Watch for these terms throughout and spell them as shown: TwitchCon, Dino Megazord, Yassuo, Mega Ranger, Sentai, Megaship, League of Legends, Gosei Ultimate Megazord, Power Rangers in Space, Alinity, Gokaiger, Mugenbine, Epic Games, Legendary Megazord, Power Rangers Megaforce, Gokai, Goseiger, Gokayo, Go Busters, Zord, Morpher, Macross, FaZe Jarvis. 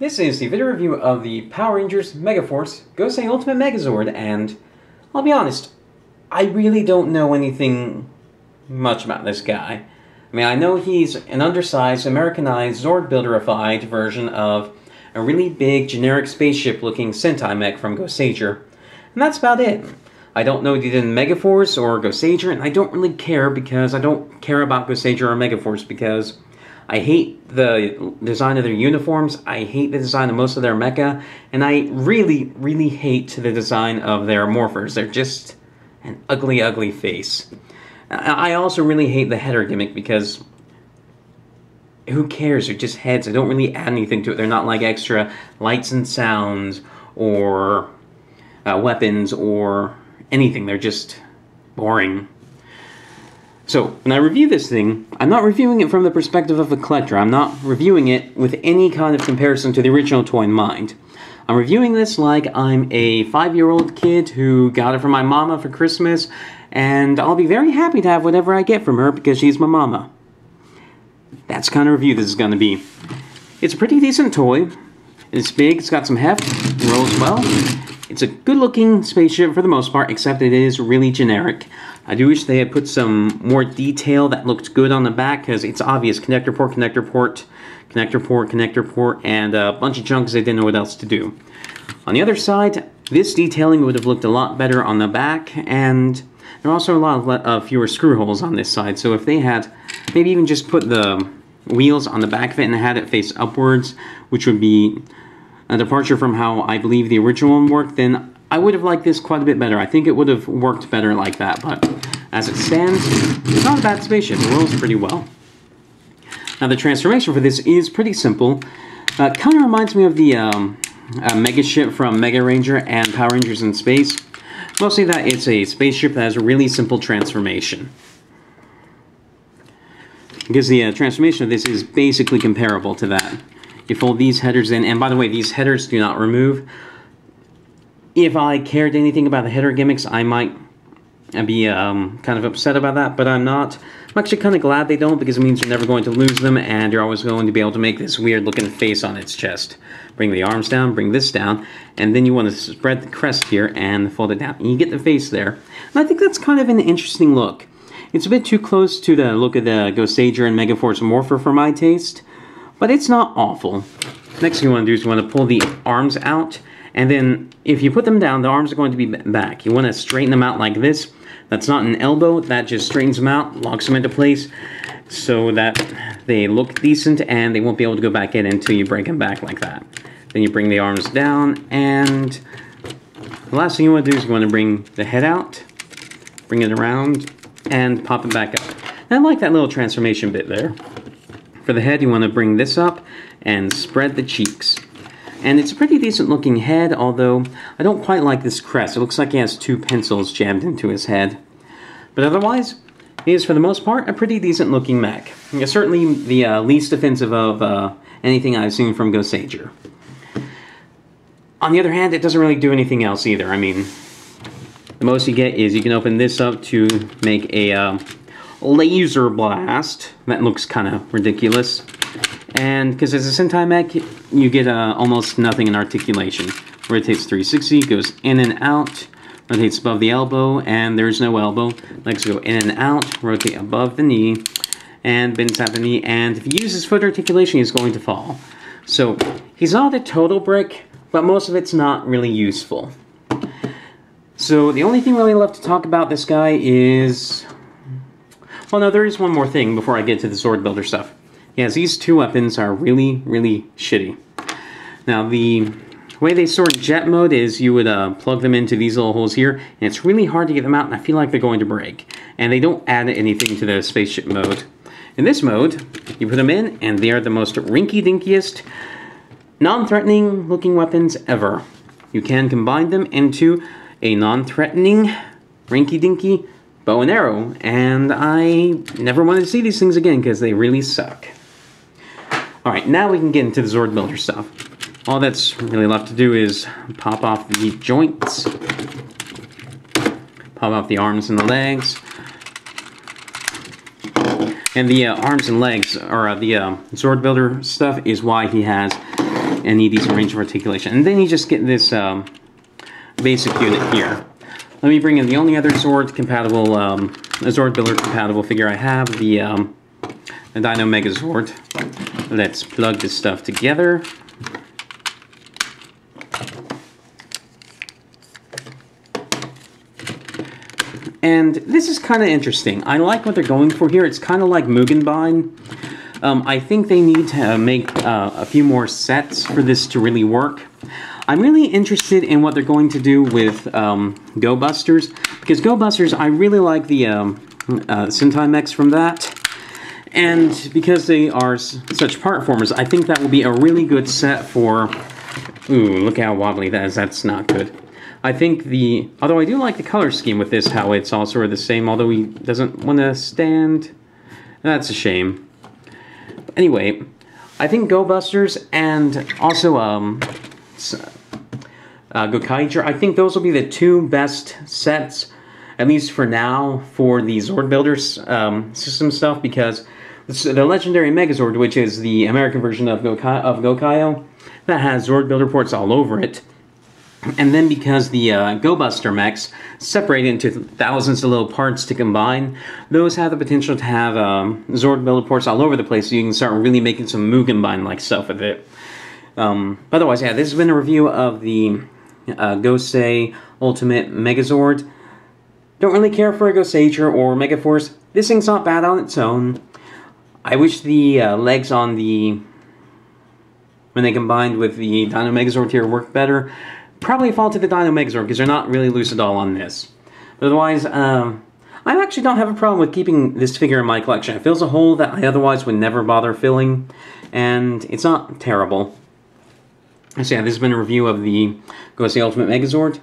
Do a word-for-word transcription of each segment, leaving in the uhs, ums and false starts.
This is the video review of the Power Rangers Megaforce Gosei Ultimate Megazord, and I'll be honest, I really don't know anything much about this guy. I mean, I know he's an undersized, Americanized, Zord builderified version of a really big, generic spaceship-looking Sentai mech from Goseiger, and that's about it. I don't know if he did Megaforce or Goseiger, and I don't really care because I don't care about Goseiger or Megaforce because I hate the design of their uniforms, I hate the design of most of their mecha, and I really, really hate the design of their morphers. They're just an ugly, ugly face. I also really hate the header gimmick because who cares? They're just heads. They don't really add anything to it. They're not like extra lights and sounds or uh, weapons or anything. They're just boring. So, when I review this thing, I'm not reviewing it from the perspective of a collector. I'm not reviewing it with any kind of comparison to the original toy in mind. I'm reviewing this like I'm a five-year-old kid who got it from my mama for Christmas, and I'll be very happy to have whatever I get from her because she's my mama. That's the kind of review this is going to be. It's a pretty decent toy. It's big, it's got some heft, it rolls well. It's a good-looking spaceship for the most part, except it is really generic. I do wish they had put some more detail that looked good on the back, because it's obvious. Connector port, connector port, connector port, connector port, and a bunch of junk because they didn't know what else to do. On the other side, this detailing would have looked a lot better on the back, and there are also a lot of uh, fewer screw holes on this side, so if they had maybe even just put the wheels on the back of it and had it face upwards, which would be a departure from how I believe the original one worked, then I would have liked this quite a bit better. I think it would have worked better like that, but as it stands, it's not a bad spaceship. It rolls pretty well. Now, the transformation for this is pretty simple. Uh, it kind of reminds me of the um, uh, Megaship from Mega Ranger and Power Rangers in Space. Mostly that it's a spaceship that has a really simple transformation. Because the uh, transformation of this is basically comparable to that. You fold these headers in, and by the way, these headers do not remove. If I cared anything about the header gimmicks, I might be um, kind of upset about that, but I'm not. I'm actually kind of glad they don't, because it means you're never going to lose them, and you're always going to be able to make this weird-looking face on its chest. Bring the arms down, bring this down, and then you want to spread the crest here and fold it down, and you get the face there. And I think that's kind of an interesting look. It's a bit too close to the look of the Goseiger and Megaforce Morpher for my taste, but it's not awful. Next thing you want to do is you want to pull the arms out, and then if you put them down, the arms are going to be back. You want to straighten them out like this. That's not an elbow, that just straightens them out, locks them into place so that they look decent and they won't be able to go back in until you break them back like that. Then you bring the arms down, and the last thing you want to do is you want to bring the head out, bring it around, and pop it back up. And I like that little transformation bit there. For the head, you want to bring this up and spread the cheeks. And it's a pretty decent looking head, although I don't quite like this crest. It looks like he has two pencils jammed into his head. But otherwise, he is for the most part a pretty decent looking mech. It's certainly the uh, least offensive of uh, anything I've seen from Goseiger. On the other hand, it doesn't really do anything else either. I mean, the most you get is you can open this up to make a Uh, laser blast. That looks kind of ridiculous. And because as a Sentai mech, you get uh, almost nothing in articulation. Rotates three sixty, goes in and out, rotates above the elbow, and there's no elbow. Legs go in and out, rotate above the knee, and bends at the knee. And if he uses foot articulation, he's going to fall. So he's not a total brick, but most of it's not really useful. So the only thing really left to talk about this guy is, well, no, there is one more thing before I get to the Zord Builder stuff. Yes, these two weapons are really, really shitty. Now, the way they sort of jet mode is you would uh, plug them into these little holes here, and it's really hard to get them out, and I feel like they're going to break. And they don't add anything to the spaceship mode. In this mode, you put them in, and they are the most rinky-dinkiest, non-threatening looking weapons ever. You can combine them into a non-threatening, rinky-dinky bow and arrow, and I never wanted to see these things again because they really suck. Alright, now we can get into the Zord Builder stuff. All that's really left to do is pop off the joints, pop off the arms and the legs, and the uh, arms and legs, or uh, the uh, Zord Builder stuff is why he has any decent range of articulation. And then you just get this um, basic unit here. Let me bring in the only other Zord compatible, um, Zord Builder compatible figure I have, the, um, the Dino Megazord. Let's plug this stuff together. And this is kind of interesting. I like what they're going for here. It's kind of like Mugenbine. Um, I think they need to make uh, a few more sets for this to really work. I'm really interested in what they're going to do with um, Go Busters, because Go Busters, I really like the um, uh, Sentai mechs from that, and because they are s such part formers, I think that will be a really good set for... Ooh, look how wobbly that is. That's not good. I think the... Although I do like the color scheme with this, how it's all sort of the same, although he doesn't want to stand. That's a shame. But anyway, I think Go Busters and also... Um, Uh, Gokaiger, I think those will be the two best sets, at least for now, for the Zord Builders um, system stuff, because the Legendary Megazord, which is the American version of Gokai of Gokayo, that has Zord Builder ports all over it, and then because the uh, Go Buster mechs separate into thousands of little parts to combine, those have the potential to have um, Zord Builder ports all over the place, so you can start really making some Mugenbine-like stuff with it. Um, otherwise, yeah, this has been a review of the uh, Gosei Ultimate Megazord. Don't really care for a Goseiger or Megaforce. This thing's not bad on its own. I wish the uh, legs on the... when they combined with the Dino Megazord here worked better. Probably fall to the Dino Megazord, because they're not really loose at all on this. But otherwise, um, I actually don't have a problem with keeping this figure in my collection. It fills a hole that I otherwise would never bother filling, and it's not terrible. So yeah, this has been a review of the Gosei Ultimate Megazord.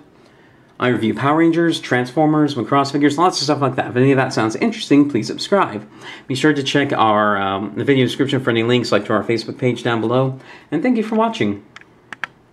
I review Power Rangers, Transformers, Macross figures, lots of stuff like that. If any of that sounds interesting, please subscribe. Be sure to check our um, the video description for any links, like to our Facebook page down below. And thank you for watching.